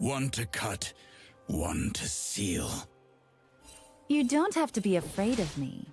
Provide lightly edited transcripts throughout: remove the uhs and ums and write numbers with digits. One to cut, one to seal. You don't have to be afraid of me.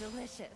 Delicious.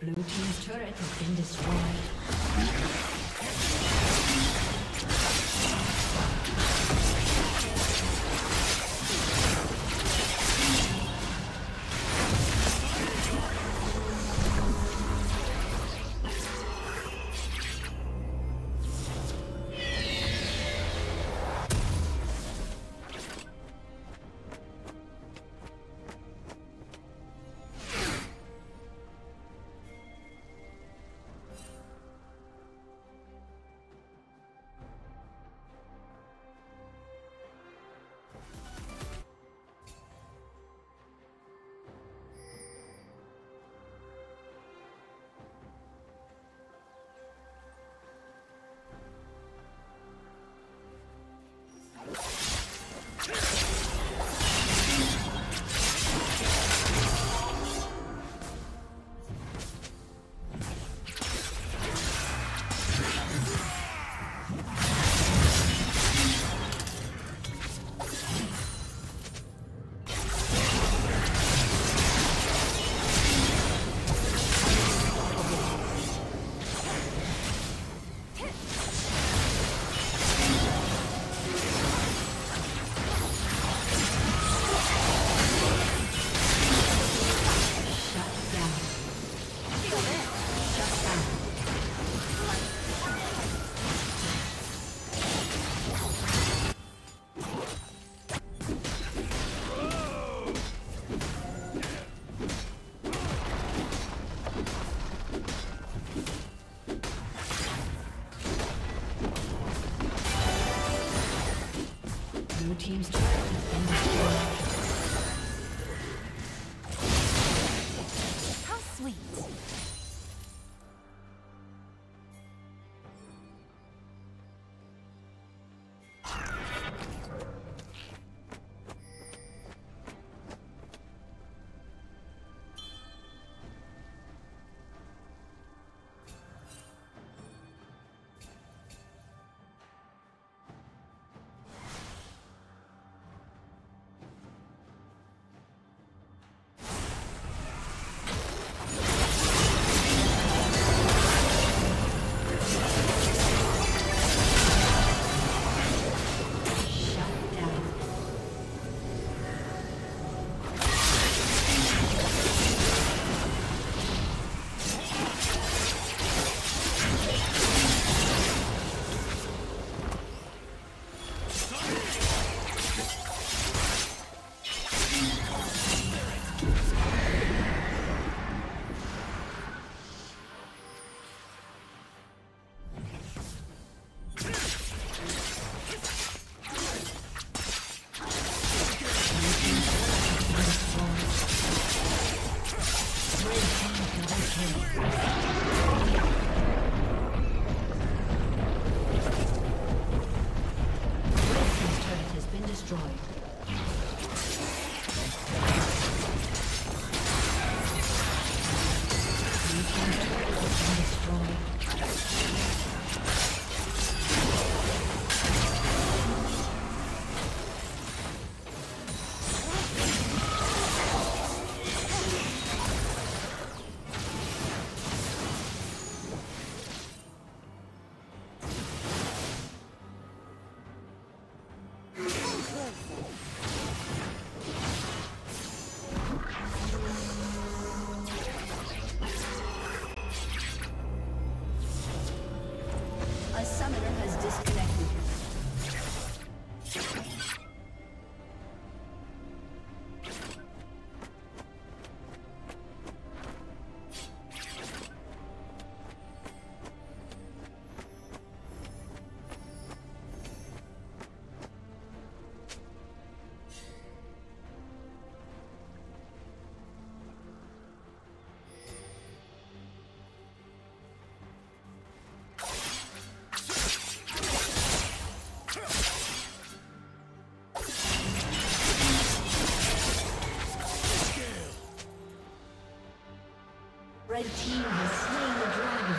Blue team's turret has been destroyed. Team's turret has been destroyed. How sweet. Red team has slain the dragon.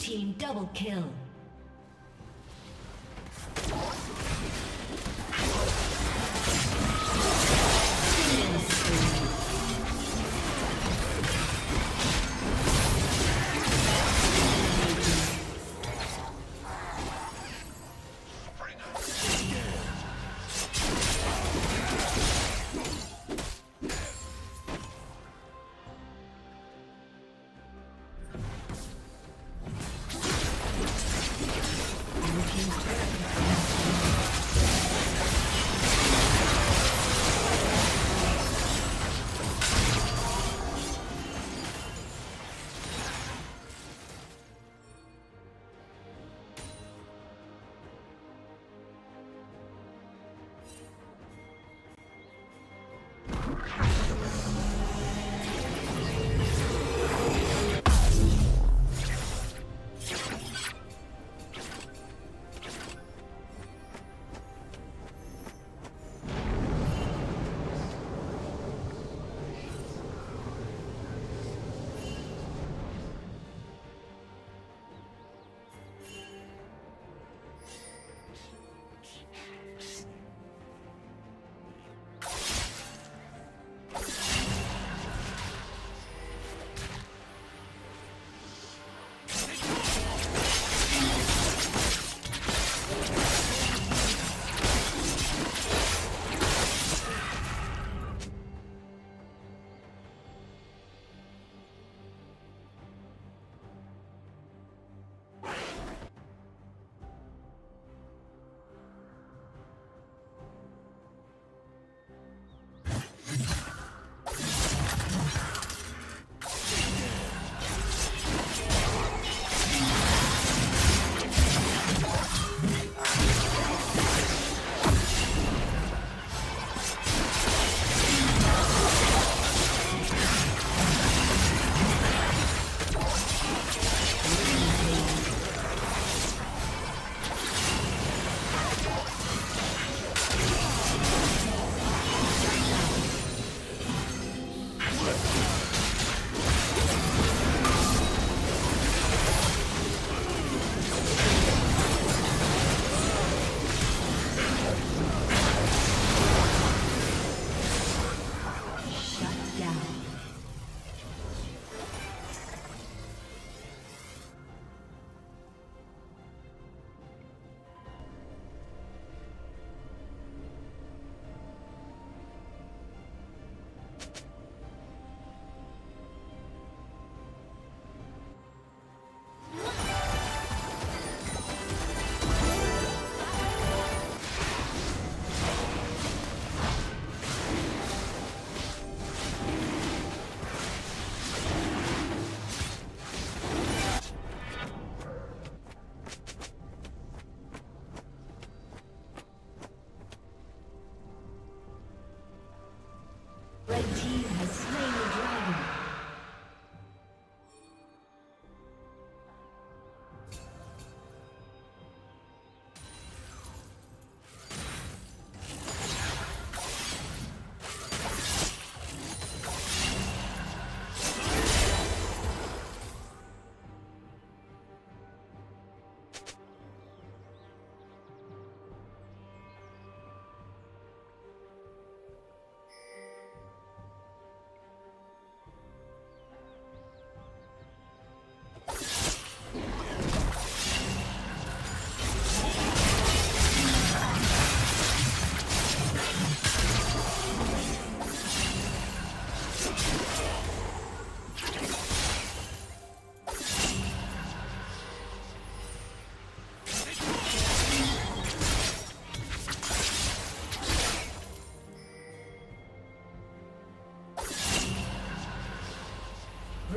Team double kill.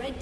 Red